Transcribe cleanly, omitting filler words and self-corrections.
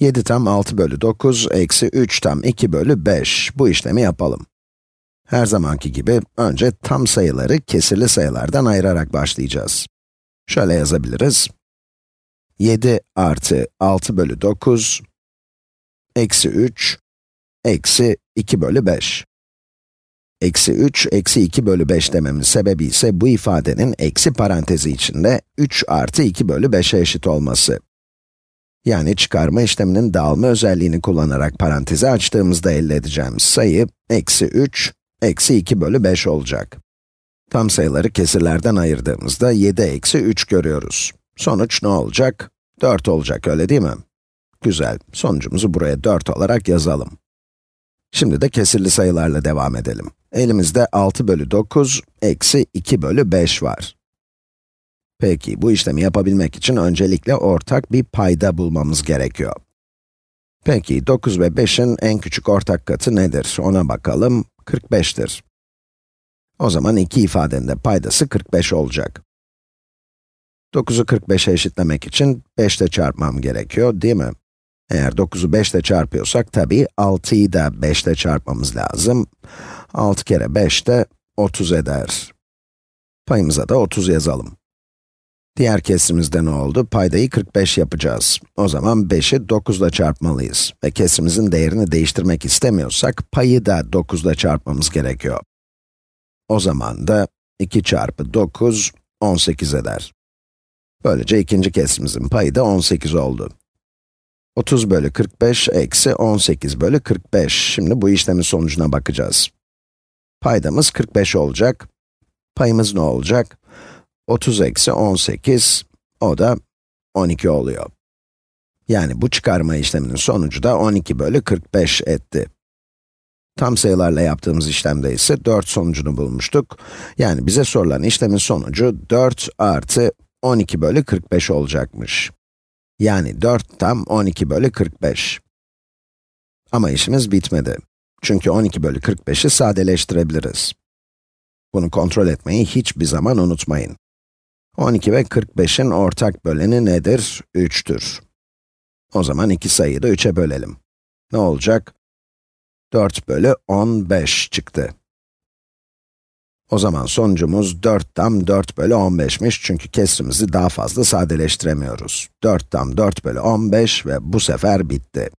7 tam 6 bölü 9, eksi 3 tam 2 bölü 5. Bu işlemi yapalım. Her zamanki gibi, önce tam sayıları kesirli sayılardan ayırarak başlayacağız. Şöyle yazabiliriz. 7 artı 6 bölü 9, eksi 3, eksi 2 bölü 5. Eksi 3, eksi 2 bölü 5 dememin sebebi ise bu ifadenin eksi parantezi içinde 3 artı 2 bölü 5'e eşit olması. Yani çıkarma işleminin dağılma özelliğini kullanarak parantezi açtığımızda elde edeceğimiz sayı, eksi 3, eksi 2 bölü 5 olacak. Tam sayıları kesirlerden ayırdığımızda 7 eksi 3 görüyoruz. Sonuç ne olacak? 4 olacak, öyle değil mi? Güzel, sonucumuzu buraya 4 olarak yazalım. Şimdi de kesirli sayılarla devam edelim. Elimizde 6 bölü 9, eksi 2 bölü 5 var. Peki, bu işlemi yapabilmek için öncelikle ortak bir payda bulmamız gerekiyor. Peki, 9 ve 5'in en küçük ortak katı nedir? Ona bakalım, 45'tir. O zaman iki ifadenin de paydası 45 olacak. 9'u 45'e eşitlemek için 5 ile çarpmam gerekiyor, değil mi? Eğer 9'u 5 ile çarpıyorsak, tabii 6'yı da 5 ile çarpmamız lazım. 6 kere 5 de 30 eder. Payımıza da 30 yazalım. Diğer kesrimizde ne oldu? Paydayı 45 yapacağız. O zaman 5'i 9 ile çarpmalıyız. Ve kesrimizin değerini değiştirmek istemiyorsak, payı da 9 ile çarpmamız gerekiyor. O zaman da 2 çarpı 9, 18 eder. Böylece ikinci kesrimizin payı da 18 oldu. 30 bölü 45 eksi 18 bölü 45. Şimdi bu işlemin sonucuna bakacağız. Paydamız 45 olacak. Payımız ne olacak? 30 eksi 18, o da 12 oluyor. Yani bu çıkarma işleminin sonucu da 12 bölü 45 etti. Tam sayılarla yaptığımız işlemde ise 4 sonucunu bulmuştuk. Yani bize sorulan işlemin sonucu 4 artı 12 bölü 45 olacakmış. Yani 4 tam 12 bölü 45. Ama işimiz bitmedi. Çünkü 12 bölü 45'i sadeleştirebiliriz. Bunu kontrol etmeyi hiçbir zaman unutmayın. 12 ve 45'in ortak böleni nedir? 3'tür. O zaman iki sayıyı da 3'e bölelim. Ne olacak? 4 bölü 15 çıktı. O zaman sonucumuz 4 tam 4 bölü 15'miş çünkü kesrimizi daha fazla sadeleştiremiyoruz. 4 tam 4 bölü 15 ve bu sefer bitti.